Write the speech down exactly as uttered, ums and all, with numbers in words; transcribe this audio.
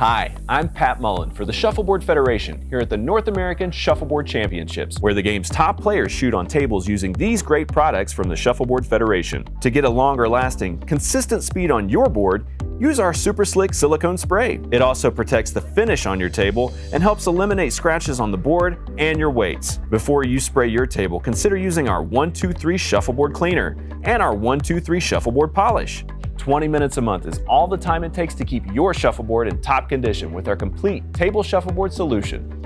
Hi, I'm Pat Mullen for the Shuffleboard Federation here at the North American Shuffleboard Championships, where the game's top players shoot on tables using these great products from the Shuffleboard Federation. To get a longer lasting, consistent speed on your board, use our Super Slick Silicone Spray. It also protects the finish on your table and helps eliminate scratches on the board and your weights. Before you spray your table, consider using our one two three Shuffleboard Cleaner and our one two three Shuffleboard Polish. twenty minutes a month is all the time it takes to keep your shuffleboard in top condition with our complete table shuffleboard solution.